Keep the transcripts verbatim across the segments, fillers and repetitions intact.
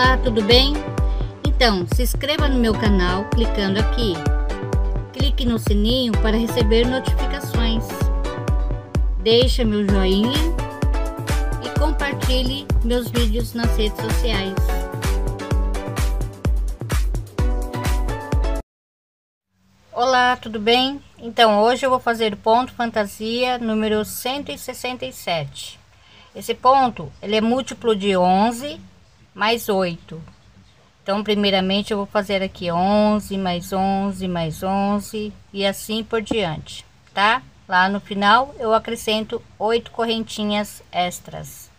Olá, tudo bem? Então, se inscreva no meu canal clicando aqui. Clique no sininho para receber notificações. Deixa meu joinha e compartilhe meus vídeos nas redes sociais. Olá, tudo bem? Então, hoje eu vou fazer o ponto fantasia número cento e sessenta e sete. Esse ponto, ele é múltiplo de onze mais oito. Então, primeiramente eu vou fazer aqui onze mais onze mais onze e assim por diante, tá? Lá no final eu acrescento oito correntinhas extras.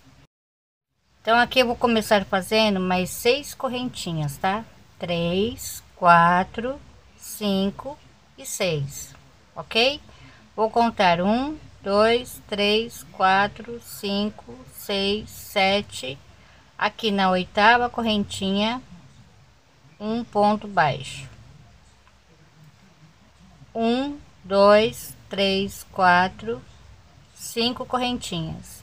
Então, aqui eu vou começar fazendo mais seis correntinhas, tá? três, quatro, cinco e seis, ok? Vou contar um, dois, três, quatro, cinco, seis, sete. Aqui na oitava correntinha, um ponto baixo, um, dois, três, quatro, cinco correntinhas.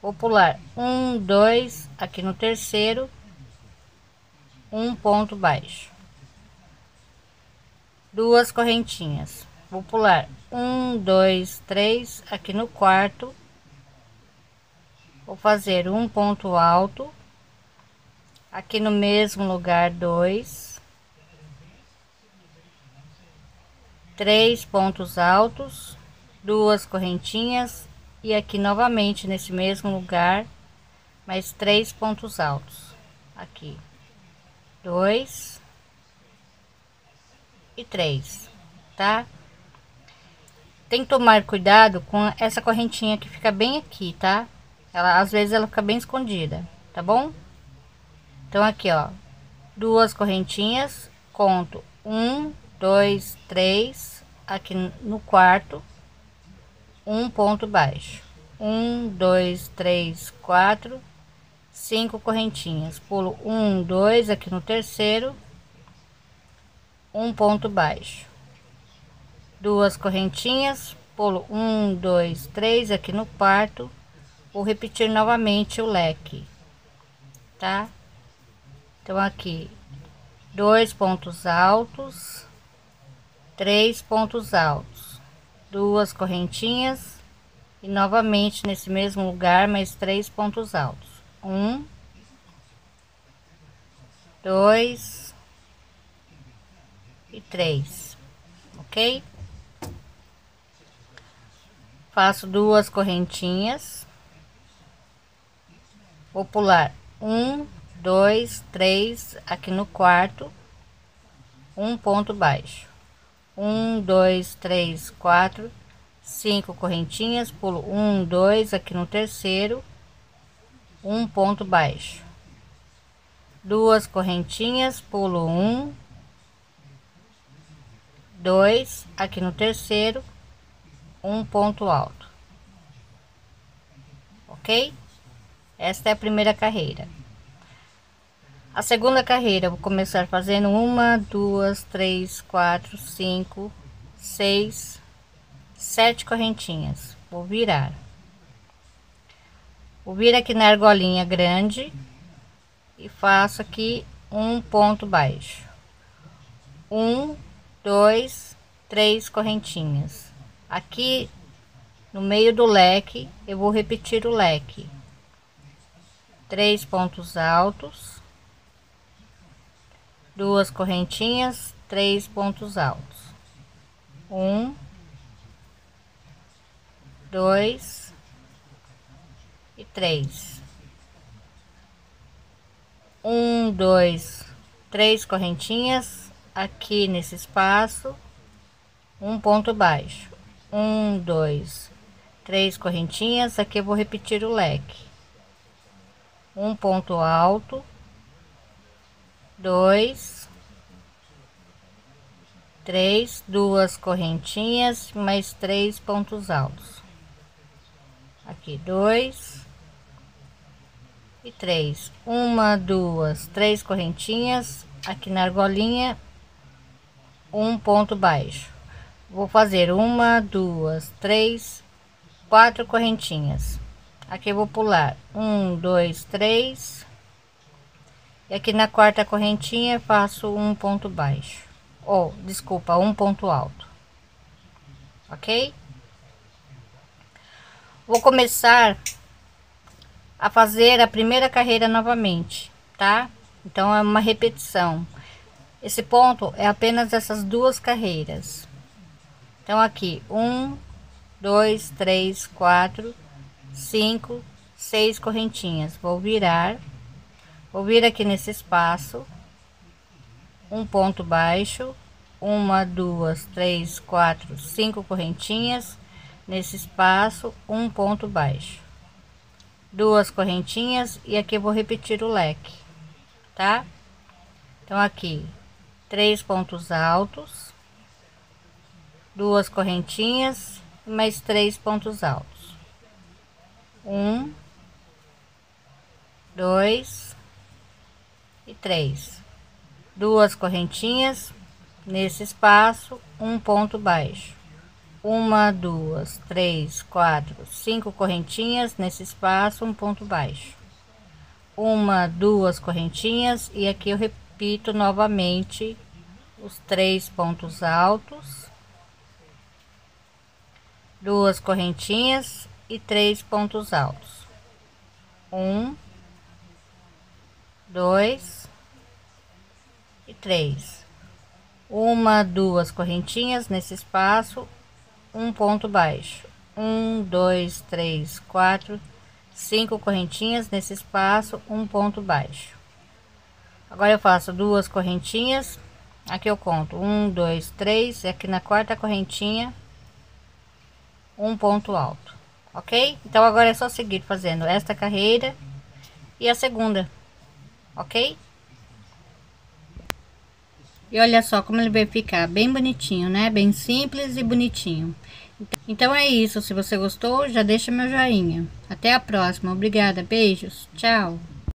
Vou pular um, dois, aqui no terceiro, um ponto baixo, duas correntinhas. Vou pular um, dois, três, aqui no quarto, vou fazer um ponto alto. Aqui no mesmo lugar, dois, três pontos altos, duas correntinhas, e aqui novamente nesse mesmo lugar, mais três pontos altos. Aqui, dois e três, tá? Tem que tomar cuidado com essa correntinha que fica bem aqui, tá? Ela às vezes ela fica bem escondida, tá bom? Então, aqui ó, duas correntinhas, conto um, dois, três, aqui no quarto, um ponto baixo, um, dois, três, quatro, cinco correntinhas, pulo um, dois, aqui no terceiro, um ponto baixo, duas correntinhas, pulo um, dois, três, aqui no quarto, vou repetir novamente o leque, tá? Então, aqui dois pontos altos, três pontos altos, duas correntinhas e novamente nesse mesmo lugar mais três pontos altos, um, dois e três, ok? Faço duas correntinhas, vou pular um, dois, três, aqui no quarto, um ponto baixo, um, dois, três, quatro, cinco correntinhas, pulo um, dois, aqui no terceiro, um ponto baixo, duas correntinhas, pulo um, dois, aqui no terceiro, um ponto alto, ok? Esta é a primeira carreira. A segunda carreira, eu vou começar fazendo uma, duas, três, quatro, cinco, seis, sete correntinhas. Vou virar. Vou vir aqui na argolinha grande e faço aqui um ponto baixo. Um, dois, três correntinhas. Aqui no meio do leque, eu vou repetir o leque. Três pontos altos. Duas correntinhas, três pontos altos, um, dois e três, um, dois, três correntinhas, aqui nesse espaço, um ponto baixo, um, dois, três correntinhas, aqui eu vou repetir o leque, um ponto alto, dois, três, duas correntinhas mais três pontos altos, aqui dois e três, uma, duas, três correntinhas, aqui na argolinha, um ponto baixo, vou fazer uma, duas, três, quatro correntinhas, aqui eu vou pular um, dois, três E aqui na quarta correntinha faço um ponto baixo, ou desculpa, um ponto alto, ok? Vou começar a fazer a primeira carreira novamente, tá? Então é uma repetição. Esse ponto é apenas essas duas carreiras. Então aqui um, dois, três, quatro, cinco, seis correntinhas. Vou virar, vou vir aqui nesse espaço, um ponto baixo, uma, duas, três, quatro, cinco correntinhas. Nesse espaço, um ponto baixo, duas correntinhas, e aqui eu vou repetir o leque, tá? Então aqui três pontos altos, duas correntinhas, mais três pontos altos, um, dois e três, duas correntinhas, nesse espaço um ponto baixo, uma, duas, três, quatro, cinco correntinhas, nesse espaço um ponto baixo, uma, duas correntinhas, e aqui eu repito novamente os três pontos altos, duas correntinhas e três pontos altos, um, dois e três, uma, duas correntinhas, nesse espaço um ponto baixo, um, dois, três, quatro, cinco correntinhas, nesse espaço um ponto baixo. Agora eu faço duas correntinhas, aqui eu conto um, dois, três, e aqui na quarta correntinha um ponto alto, ok? Então agora é só seguir fazendo esta carreira e a segunda, ok? E olha só como ele vai ficar bem bonitinho, né? Bem simples e bonitinho. Então é isso. Se você gostou, já deixa meu joinha. Até a próxima. Obrigada. Beijos. Tchau.